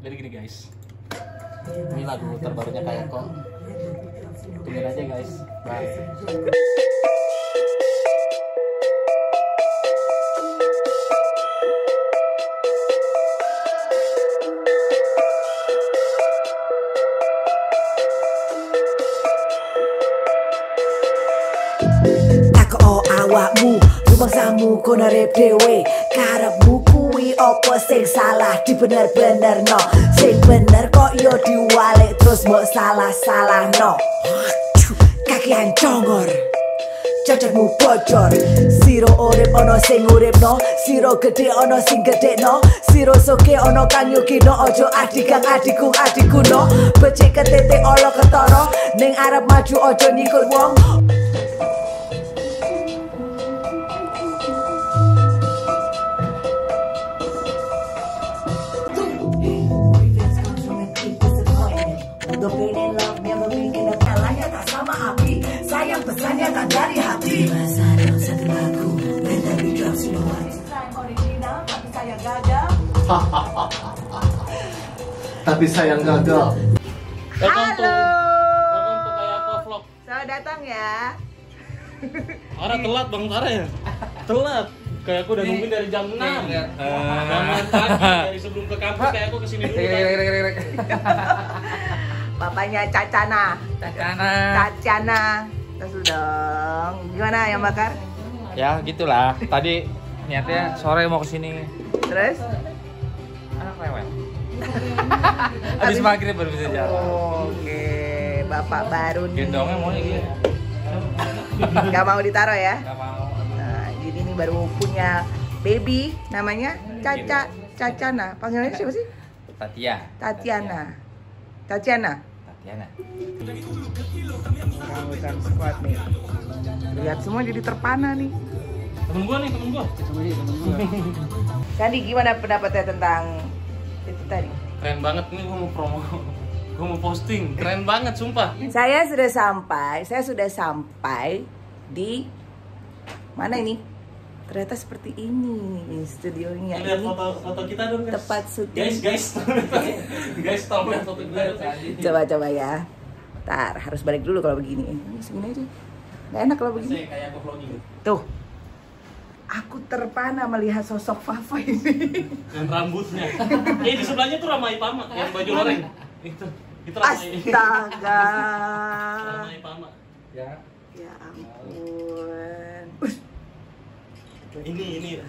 Jadi gini guys, ini lagu terbarunya Kayako. Tungguin aja guys. Bye. Tako awakmu, rumangsamu kono rep dhewe. Karepmu kuwi opo sing salah dibener-benerno. Sing bener kok yo diwalik terus mbok salah-salahno. Kakian congor, cocokmu bocor. Siro urip ono sing uripno, siro gede ono sing gedekno, siro soke ono kang yukino. Ojo adigang adikung no, becik ketete olo ketoro. Ning arep maju ojo nyikut wong. Sayang pesannya tak dari hati. Satu lagu, original, tapi sayang gagal. Halo. Selamat datang ya. Ara telat Bang Ara ya. Telat. Kayak aku udah nungguin dari jam 6. Dari sebelum ke kampus kayak aku kesini dulu. Bapaknya Cacana. Terus dong, gimana yang bakar? Ya gitulah. Tadi niatnya sore mau kesini. Terus? Anak lewat. Habis maghrib baru bisa jalan. Oke, bapak baru nih. Gendongnya mau gini. Gak mau ditaruh ya? Gak mau. Nah, jadi ini baru punya baby, namanya Cacana. Panggilannya siapa sih? Tatiana. Tatiana. Kawasan squad nih. Lihat semua jadi terpana nih. Temen gua. Tadi gimana pendapatnya tentang itu tadi? Keren banget nih, gua mau promo. Gua mau posting. Keren banget sumpah. Saya sudah sampai di mana ini? Ternyata seperti ini studionya. Lihat ini foto kita dong guys. Tepat syuting. Guys, tolong lihat foto kita tadi. Coba ya. Ntar harus balik dulu kalau begini. Segini aja. Nggak enak kalau begini. Kayak aku vlogging. Tuh. Aku terpana melihat sosok Fafa ini. Dan rambutnya. Di sebelahnya tuh Ramai Pama yang baju loreng. Itu Ramai. Astaga. Ramai Pama. Ya ampun. Ini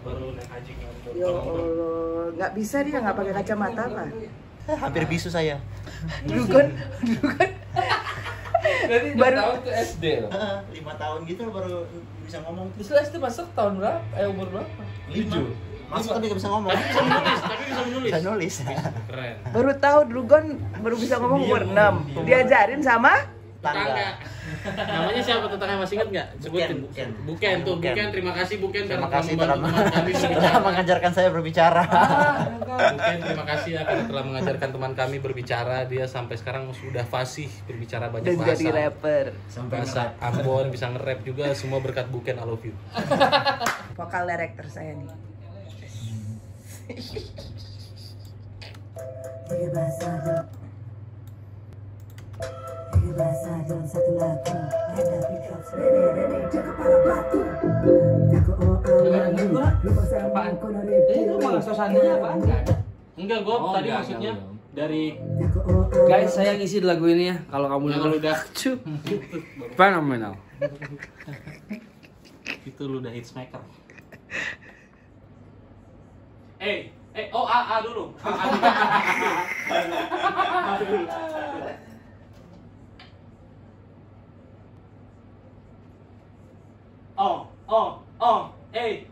baru naik haji kan. Ya Allah, nggak bisa dia nggak pakai kacamata apa? Hampir bisu saya. Dulu kan. Jadi baru tahun ke SD loh. 5 tahun gitu baru bisa ngomong. Terus SD masuk tahun berapa? Umur berapa? 7. Masuk tapi nggak bisa ngomong. Tapi bisa menulis. Keren. Baru tahu dulu kan baru bisa ngomong umur 6. Diajarin sama tetangga. Namanya siapa tetangganya masih ingat nggak? Sebutin. Bukan. Terima kasih telah mengajarkan saya berbicara. Bukan, terima kasih ya karena telah mengajarkan teman kami berbicara. Dia sampai sekarang sudah fasih berbicara banyak bahasa. Dan jadi rapper. Bahasa Ambon bisa nge-rap juga, semua berkat Bukan. I love you. Vokal director saya nih. Bahasa dalam satu lagu, tapi kepala batu. Enggak, gue tadi maksudnya dari guys saya ngisi lagu ini ya. Kalau kamu udah fenomenal. Itu lu udah hits maker. A dulu. Oh, eh.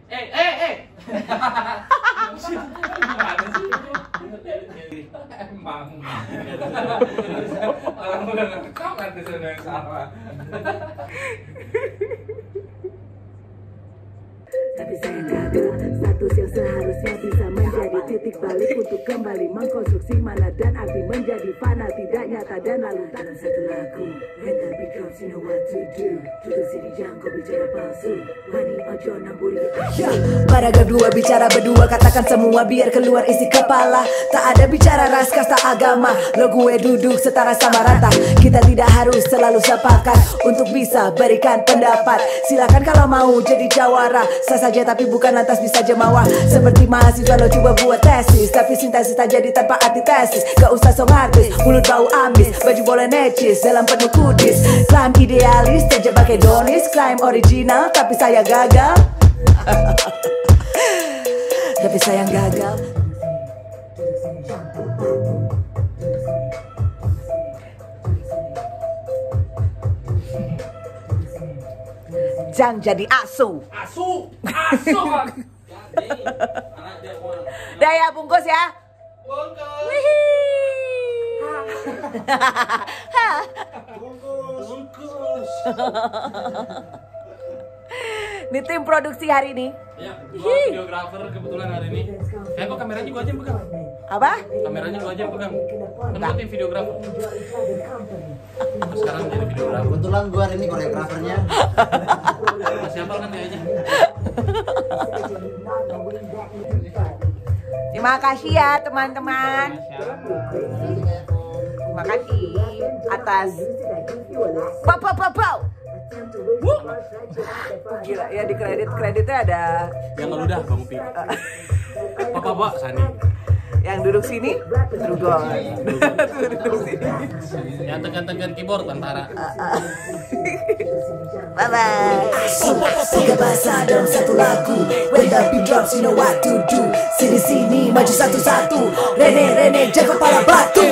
Emang. Orang udah ngerekam nanti sudah salah. Tapi saya gagal, status yang seharusnya bisa menjadi sebuah titik balik untuk kembali mengkonstruksi mana dan api menjadi fana tidak nyata dan lalu dalam satu lagu. Render becomes you know what to do. Tutup sini jangan kau bicara palsu. Mani ojo namburi. Paragraf 2 bicara berdua katakan semua biar keluar isi kepala. Tak ada bicara ras kasta agama. Lo gue duduk setara sama rata. Kita tidak harus selalu sepakat untuk bisa berikan pendapat. Silakan kalau mau jadi jawara. Sah saja tapi bukan lantas bisa jemawa. Seperti mahasiswa lo coba buat tesis, tapi sintesis tak jadi tanpa antitesis. Gak usah sok artis, mulut bau amis, baju boleh necis, dalam penuh kudis. Klaim idealis, terjebak hedonis, klaim original, tapi saya gagal. Tapi saya gagal. Jangan jadi asu. Asu. Udah ya, bungkus ya. Bungkus. Ini tim produksi hari ini. Ya, videografer kebetulan hari ini. Kok kameranya gua aja yang pegang. Apa? Kameranya gua aja yang pegang. Kan tim videografer. Sekarang jadi videografer. Kebetulan gua hari ini koreografernya. Siapa kan dia aja. Terima kasih ya teman-teman. Terima kasih atas gila ya, di kreditnya ada yang ngeludah Bang Pi. Pak Sani. Yang duduk sini Drugol. Duduk sini. Yang tekan-tekan keyboard antara. Bye bye. Tiga bahasa dalam satu lagu. When the beat drops you know what to do. Sini-sini maju satu-satu. Rene-rene jaga kepala batu.